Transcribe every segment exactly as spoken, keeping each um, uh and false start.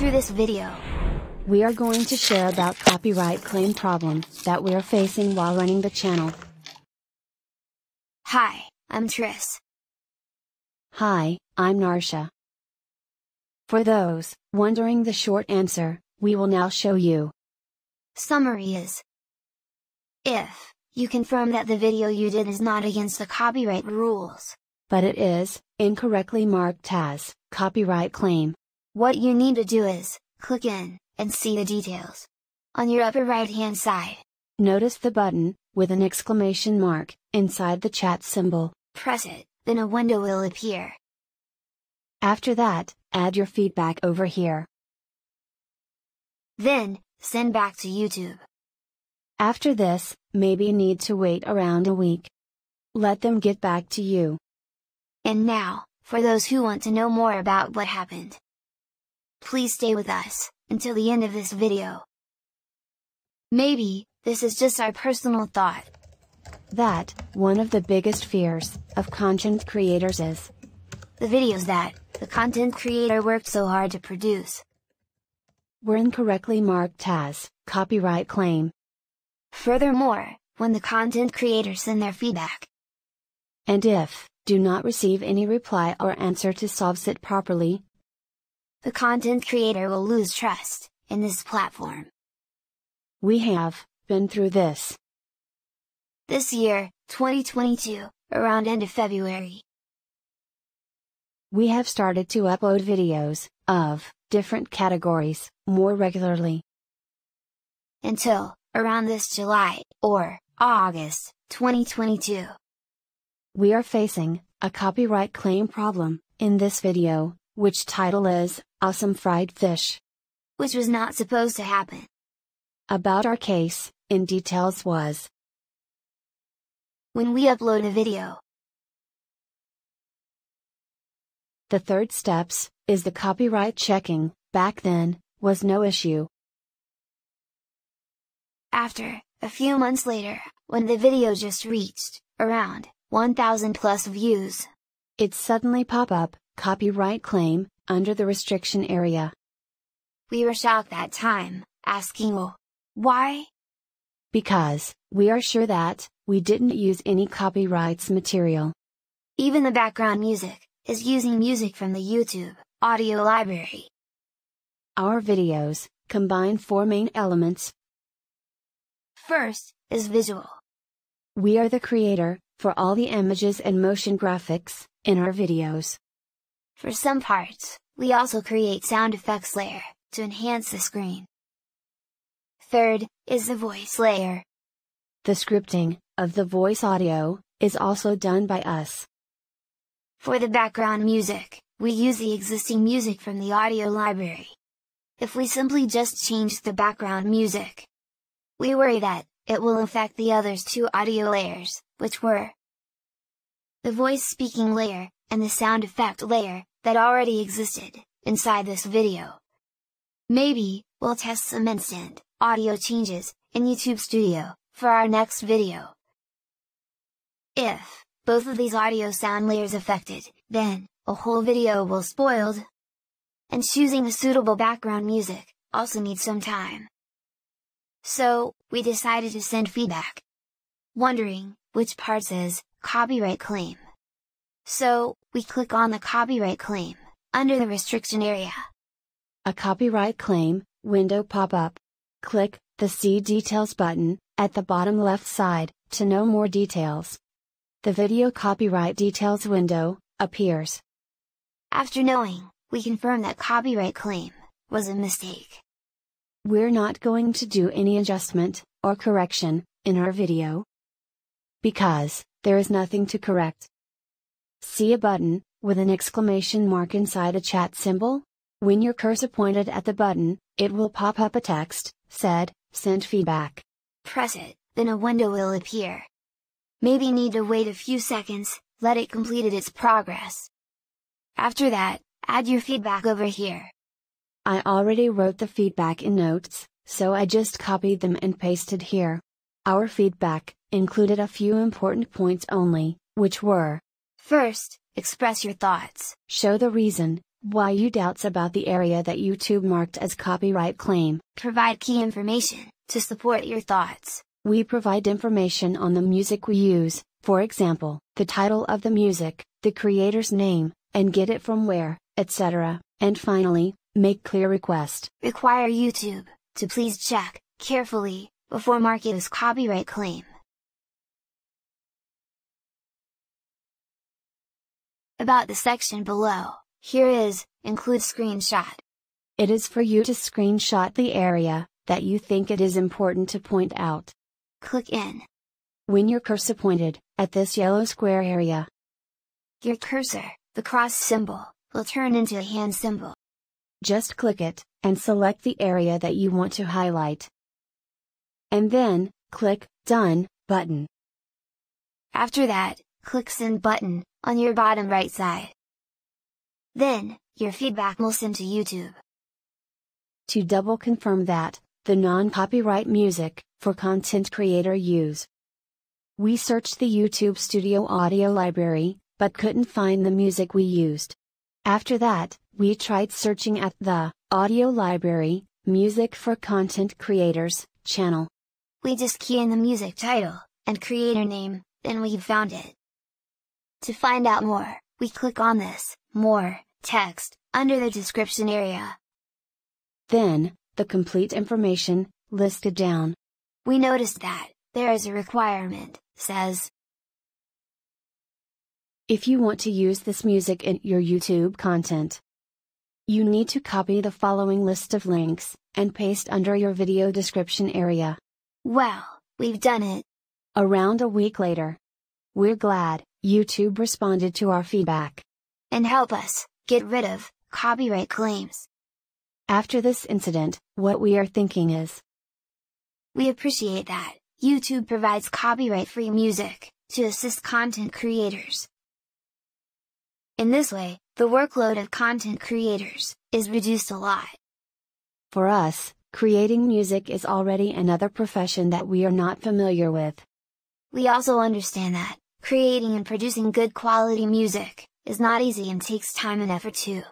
through this video, we are going to share about copyright claim problem that we are facing while running the channel. Hi, I'm Tris. Hi, I'm Narsha. For those wondering the short answer, we will now show you. Summary is, if you confirm that the video you did is not against the copyright rules, but it is incorrectly marked as copyright claim, what you need to do is click in and see the details. On your upper right-hand side, notice the button with an exclamation mark inside the chat symbol. Press it, then a window will appear. After that, add your feedback over here. Then, send back to YouTube. After this, maybe you need to wait around a week. Let them get back to you. And now, for those who want to know more about what happened, please stay with us until the end of this video. Maybe this is just our personal thought, that one of the biggest fears of content creators is the videos that the content creator worked so hard to produce were incorrectly marked as copyright claim. Furthermore, when the content creators send their feedback, and if do not receive any reply or answer to solve it properly, the content creator will lose trust in this platform. We have been through this. This year, twenty twenty-two, around end of February, we have started to upload videos of different categories more regularly, until around this July or August twenty twenty-two. We are facing a copyright claim problem in this video, which title is Awesome Fried Fish, which was not supposed to happen. About our case in details was, when we upload a video, the third steps is the copyright checking. Back then was no issue. After a few months later, when the video just reached around one thousand plus views, it suddenly pop up copyright claim under the restriction area. We were shocked that time, asking, "Oh, why?" Because we are sure that we didn't use any copyrights material. Even the background music is using music from the YouTube Audio Library. Our videos combine four main elements. First is visual. We are the creator for all the images and motion graphics in our videos. For some parts, we also create sound effects layer to enhance the screen. Third is the voice layer. The scripting of the voice audio is also done by us. For the background music, we use the existing music from the audio library. If we simply just change the background music, we worry that it will affect the others two audio layers, which were the voice speaking layer and the sound effect layer that already existed inside this video. Maybe we'll test some instant audio changes in YouTube Studio for our next video. If both of these audio sound layers affected, then a whole video will spoiled. And choosing a suitable background music also needs some time. So, we decided to send feedback, wondering which parts is copyright claim. So, we click on the copyright claim under the restriction area. A copyright claim window pop up. Click the See Details button at the bottom left side to know more details. The video copyright details window appears. After knowing, we confirm that copyright claim was a mistake. We're not going to do any adjustment or correction in our video, because there is nothing to correct. See a button with an exclamation mark inside a chat symbol? When your cursor pointed at the button, it will pop up a text, said, "Send feedback." Press it, then a window will appear. Maybe need to wait a few seconds, let it completed its progress. After that, add your feedback over here. I already wrote the feedback in notes, so I just copied them and pasted here. Our feedback included a few important points only, which were: first, express your thoughts. Show the reason Why you doubts about the area that YouTube marked as copyright claim. Provide key information to support your thoughts. We provide information on the music we use, for example, the title of the music, the creator's name, and get it from where, et cetera. And finally, make clear request. Require YouTube to please check carefully before marking as copyright claim. About the section below, here is, include screenshot. It is for you to screenshot the area that you think it is important to point out. Click in. When your cursor pointed at this yellow square area, your cursor, the cross symbol, will turn into a hand symbol. Just click it, and select the area that you want to highlight. And then, click Done button. After that, click Send button on your bottom right side. Then, your feedback will send to YouTube. To double confirm that, the non-copyright music, for content creator use. We searched the YouTube Studio audio library, but couldn't find the music we used. After that, we tried searching at the Audio Library, Music for Content Creators, channel. We just key in the music title, and creator name, then we found it. To find out more, we click on this More text under the description area. Then, the complete information listed down. We noticed that there is a requirement, says, if you want to use this music in your YouTube content, you need to copy the following list of links and paste under your video description area. Well, we've done it. Around a week later, we're glad YouTube responded to our feedback and help us get rid of copyright claims. After this incident, what we are thinking is, we appreciate that YouTube provides copyright-free music to assist content creators. In this way, the workload of content creators is reduced a lot. For us, creating music is already another profession that we are not familiar with. We also understand that creating and producing good quality music is not easy and takes time and effort too.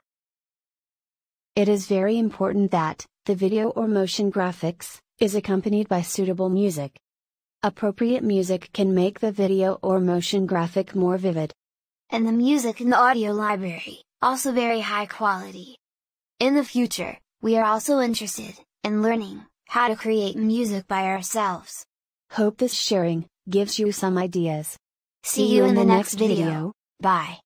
It is very important that the video or motion graphics is accompanied by suitable music. Appropriate music can make the video or motion graphic more vivid. And the music in the audio library, also very high quality. In the future, we are also interested in learning how to create music by ourselves. Hope this sharing gives you some ideas. See you in the next video. Bye.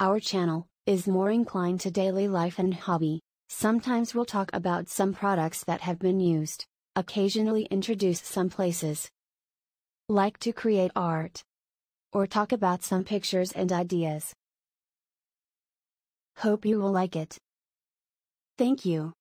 Our channel is more inclined to daily life and hobby. Sometimes we'll talk about some products that have been used, occasionally introduce some places, like to create art, or talk about some pictures and ideas. Hope you will like it. Thank you.